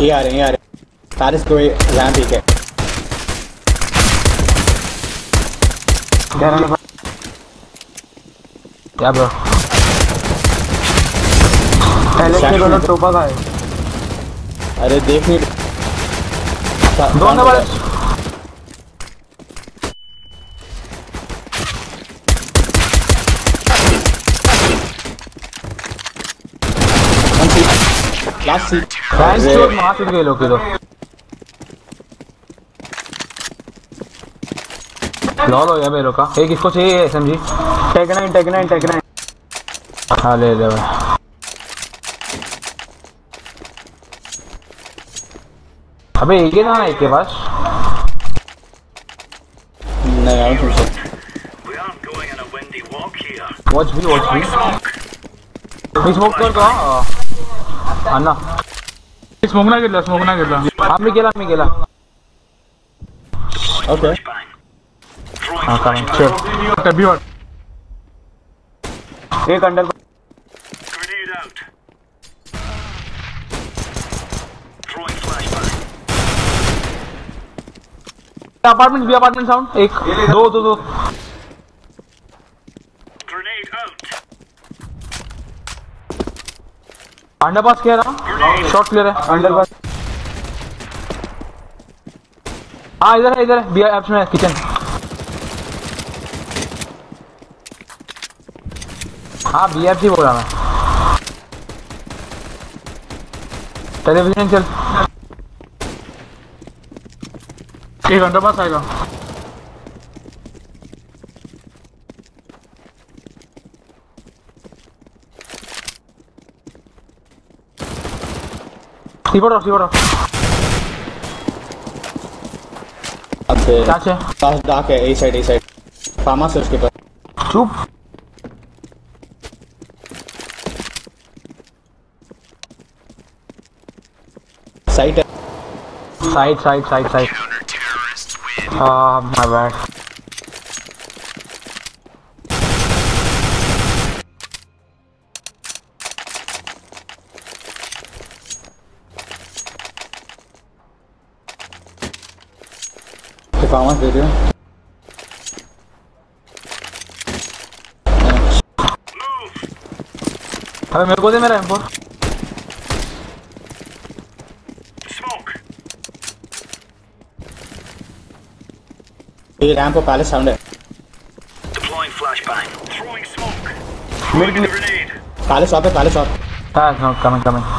ये आ रहे सारे को रैंप ठीक है। क्या ब्रो पहले से दोनों टोपा का है। अरे देख नहीं दोनों बड़े गए लोग लॉल हो गया मेरे का। एक इसको चाहिए एसएमजी टेक नाइन। हाँ ले ले भाई अबे एक ही ना है एक के पास नहीं। वॉच भी स्मोक कर दो अन्ना। स्मोक ना गिरला आप भी गेला ओके हां काम चल कभी और एक under grenade out throwing flash by apartment sound. एक दो ग्रेनेड आउट अंडर पास क्या रहा शॉट क्लियर है अंडर पास। हाँ इधर है बी एप्स में किचन। हाँ बी एप्स ही बोला मैं टेलीविजन चल एक अंडर पास आएगा। डाक है ए साइड फार्मा से उसके पास। चुप साइड हाँ माय बैड फार्मा दे दिया। अबे मेरे को दे मेरा M4 स्मोक। ये रैंप पे पहले साउंड है deploying flash bang throwing smoke mid grenade पहले शॉट पे। हां कमिंग